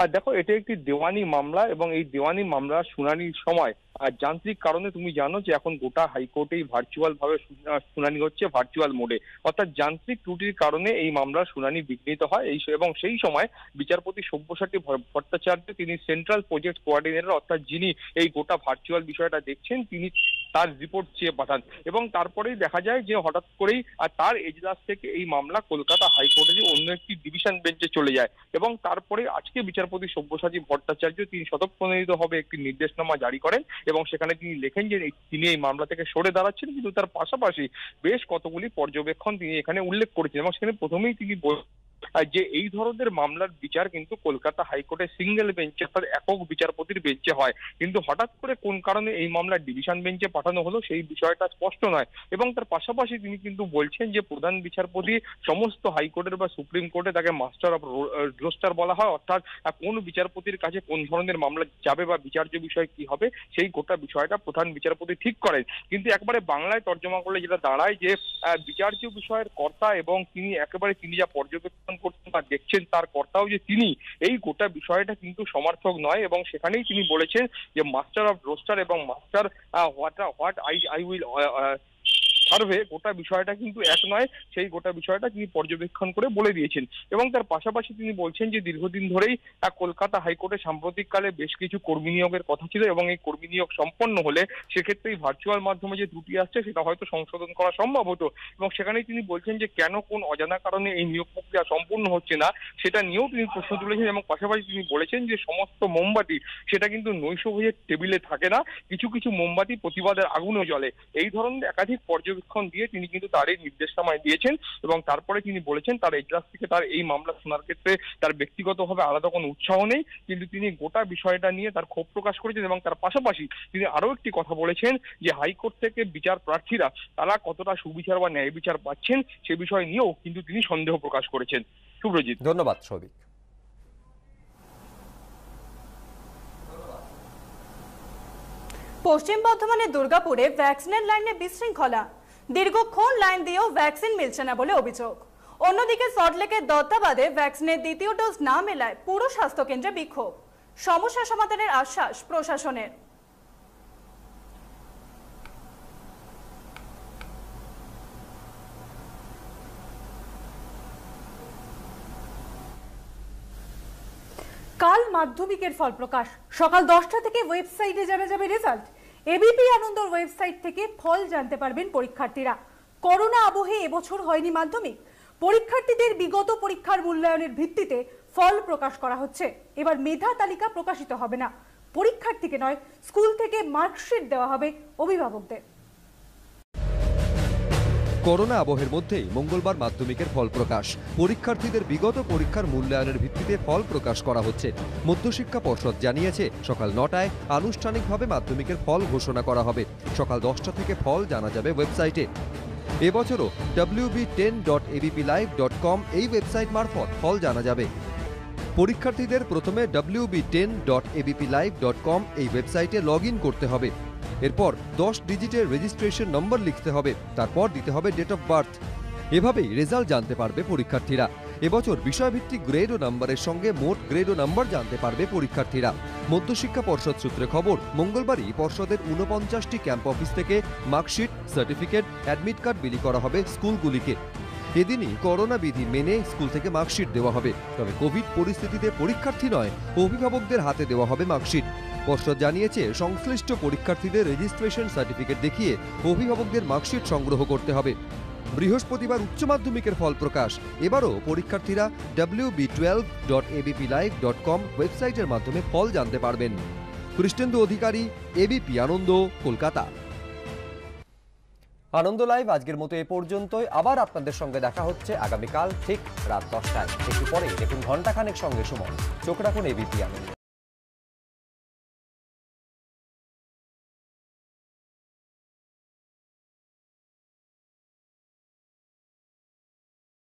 और देखो ये एक देवानी मामला और ये देवानी मामला शुनानी समय যান্ত্রিক কারণে তুমি জানো যে এখন গোটা হাইকোর্টেই ভার্চুয়াল ভাবে শুনানি হচ্ছে ভার্চুয়াল মোডে, অর্থাৎ যান্ত্রিক ত্রুটির কারণে এই মামলার শুনানি বিঘ্নিত হয়। এবং সেই সময় বিচারপতি সব্যসাচী ভট্টাচার্য তিনি সেন্ট্রাল প্রজেক্ট কোঅর্ডিনেটর, অর্থাৎ যিনি এই গোটা ভার্চুয়াল বিষয়টা দেখছেন, তিনি তার রিপোর্ট চেয়ে পাঠান এবং তারপরেই দেখা যায় যে হঠাৎ করেই তার এজলাস থেকে এই মামলা কলকাতা হাইকোর্টের অন্য একটি ডিভিশন বেঞ্চে চলে যায় এবং তারপরে আজকে বিচারপতি সব্যসাচী ভট্টাচার্য তিনি স্বতঃপ্রণোদিতভাবে একটি নির্দেশনামা জারি করেন এবং সেখানে তিনি লেখেন যে তিনি এই মামলা থেকে সরে দাঁড়াচ্ছেন, কিন্তু তার পাশাপাশি বেশ কতগুলি পর্যবেক্ষণ তিনি এখানে উল্লেখ করেছেন এবং সেখানে প্রথমেই তিনি যে এই ধরনের মামলার বিচার কিন্তু কলকাতা হাইকোর্টের সিঙ্গেল বেঞ্চে অর্থাৎ একক বিচারপতির বেঞ্চে হয়, কিন্তু হঠাৎ করে কোন কারণে এই মামলা ডিভিশন বেঞ্চে পাঠানো হলো সেই বিষয়টা স্পষ্ট নয়। এবং তার পাশাপাশি তিনি কিন্তু বলছেন যে প্রধান বিচারপতি সমস্ত হাইকোর্টের বা সুপ্রিম কোর্টে তাকে মাস্টার অফ রোস্টার বলা হয়, অর্থাৎ কোন বিচারপতির কাছে কোন ধরনের মামলা যাবে বা বিচার্য বিষয় কি হবে সেই গোটা বিষয়টা প্রধান বিচারপতি ঠিক করেন। কিন্তু একবারে বাংলায় তর্জমা করলে যেটা দাঁড়ায় যে বিচার্য বিষয়ের কর্তা এবং তিনি একেবারে তিনি যা পর্যবেক্ষণ করতে বা দেখছেন তার কর্তাও যে তিনি এই গোটা বিষয়টা কিন্তু সমর্থক নয় এবং সেখানেই তিনি বলেছেন যে মাস্টার অফ রোস্টার এবং master what I will survey গোটা বিষয়টা কিন্তু এক নয়, সেই গোটা বিষয়টা তিনি পর্যবেক্ষণ করে বলে দিয়েছেন। এবং তার পাশাপাশি তিনি বলছেন যে দীর্ঘদিন ধরেই কলকাতা হাইকোর্টে সাম্প্রতিককালে বেশ কিছু কর্মী নিয়োগের কথা ছিল এবং এই কর্মী নিয়োগ সম্পন্ন হলে সেক্ষেত্রে ভার্চুয়াল মাধ্যমে যে ত্রুটি আসছে সেটা হয়তো সংশোধন করা সম্ভব হতো এবং সেখানেই তিনি বলছেন যে কেন কোন অজানা কারণে এই নিয়োগ প্রক্রিয়া সম্পূর্ণ হচ্ছে না সেটা নিয়েও তিনি প্রশ্ন তুলেছেন এবং পাশাপাশি তিনি বলেছেন যে সমস্ত মোমবাতি সেটা কিন্তু নৈশ ভোজের টেবিলে থাকে না, কিছু কিছু মোমবাতি প্রতিবাদের আগুনও জ্বলে। এই ধরনের একাধিক পর্যবেক্ষণ দিয়ে তিনি কিন্তু তার এই নির্দেশনামায় দিয়েছেন এবং তারপরে তিনি বলেছেন তার এজলাস থেকে তার এই মামলা শোনার ক্ষেত্রে তার ব্যক্তিগতভাবে আলাদা কোনো উৎসাহ নেই, কিন্তু তিনি গোটা বিষয়টা নিয়ে তার ক্ষোভ প্রকাশ করেছেন এবং তার পাশাপাশি তিনি আরও একটি কথা বলেছেন যে হাইকোর্ট থেকে বিচার প্রার্থীরা তারা কতটা সুবিচার বা ন্যায় বিচার পাচ্ছেন সে বিষয় নিয়েও কিন্তু তিনি সন্দেহ প্রকাশ করেছেন। সুব্রজিৎ, ধন্যবাদ। সৌভিক, পশ্চিম বর্ধমানের দুর্গাপুরে ভ্যাকসিনের লাইনে বিশৃঙ্খলা, দীর্ঘক্ষণ লাইন দিয়েও ভ্যাকসিন মিলছে না বলে অভিযোগ। অন্যদিকে সল্টলেকের দত্তাবাদে ভ্যাকসিনের দ্বিতীয় ডোজ না মেলায় পুরো স্বাস্থ্যকেন্দ্রে বিক্ষোভ, সমস্যা সমাধানের আশ্বাস প্রশাসনের। কাল মাধ্যমিকের ফল প্রকাশ, সকাল 10টা থেকে ওয়েবসাইটে জানা যাবে রেজাল্ট। এবিপি আনন্দর ওয়েবসাইট থেকে ফল জানতে পারবেন পরীক্ষার্থীরা। করোনা আবহে এবছর হয়নি মাধ্যমিক, পরীক্ষার্থীদের বিগত পরীক্ষার মূল্যায়নের ভিত্তিতে ফল প্রকাশ করা হচ্ছে। এবার মেধা তালিকা প্রকাশিত হবে না, পরীক্ষার্থীকে নয় স্কুল থেকে মার্কশিট দেওয়া হবে অভিভাবকদের। করোনা আবহের মধ্যেই মঙ্গলবার মাধ্যমিকের ফল প্রকাশ, পরীক্ষার্থীদের বিগত পরীক্ষার মূল্যায়নের ভিত্তিতে ফল প্রকাশ করা হচ্ছে। মধ্যশিক্ষা পর্ষদ জানিয়েছে সকাল 9টায় আনুষ্ঠানিকভাবে মাধ্যমিকের ফল ঘোষণা করা হবে। সকাল 10টা থেকে ফল জানা যাবে ওয়েবসাইটে। এবছরও wb10.abplive.com এই ওয়েবসাইট মারফত ফল জানা যাবে। পরীক্ষার্থীদের প্রথমে wb10.abplive.com এই ওয়েবসাইটে লগ ইন করতে হবে। এরপর 10 ডিজিটের রেজিস্ট্রেশন নম্বর লিখতে হবে, তারপর দিতে হবে ডেট অফ বার্থ। এভাবেই রেজাল্ট জানতে পারবে পরীক্ষার্থীরা। এবছর বিষয়ভিত্তিক গ্রেড ও নম্বরের সঙ্গে মোট গ্রেড ও নম্বর জানতে পারবে পরীক্ষার্থীরা। মধ্যশিক্ষা পর্ষদ সূত্রে খবর, মঙ্গলবারই পর্ষদের 49টি ক্যাম্প অফিস থেকে মার্কশিট, সার্টিফিকেট, অ্যাডমিট কার্ড বিলি করা হবে স্কুলগুলিকে। এদিনই করোনা বিধি মেনে স্কুল থেকে মার্কশিট দেওয়া হবে, তবে কোভিড পরিস্থিতিতে পরীক্ষার্থী নয় অভিভাবকদের হাতে দেওয়া হবে মার্কশিট। পর্ষদ জানিয়েছে সংশ্লিষ্ট পরীক্ষার্থীদের রেজিস্ট্রেশন সার্টিফিকেট দেখিয়ে অভিভাবকদের মার্কশিট সংগ্রহ করতে হবে। বৃহস্পতিবার উচ্চ মাধ্যমিকের ফল প্রকাশ, এবারও পরীক্ষার্থীরা wb12.abplive.com ওয়েবসাইটের মাধ্যমে ফল জানতে পারবেন। কৃষ্ণেন্দু অধিকারী, এবিপি আনন্দ, কলকাতা। আনন্দ লাইভ আজকের মতো এ পর্যন্তই। আবার আপনাদের সঙ্গে দেখা হচ্ছে আগামীকাল ঠিক রাত 10টায়। একটু পরে দেখুন ঘণ্টাখানেক সঙ্গে সময়। চোখ রাখুন এবিপি আনন্দ।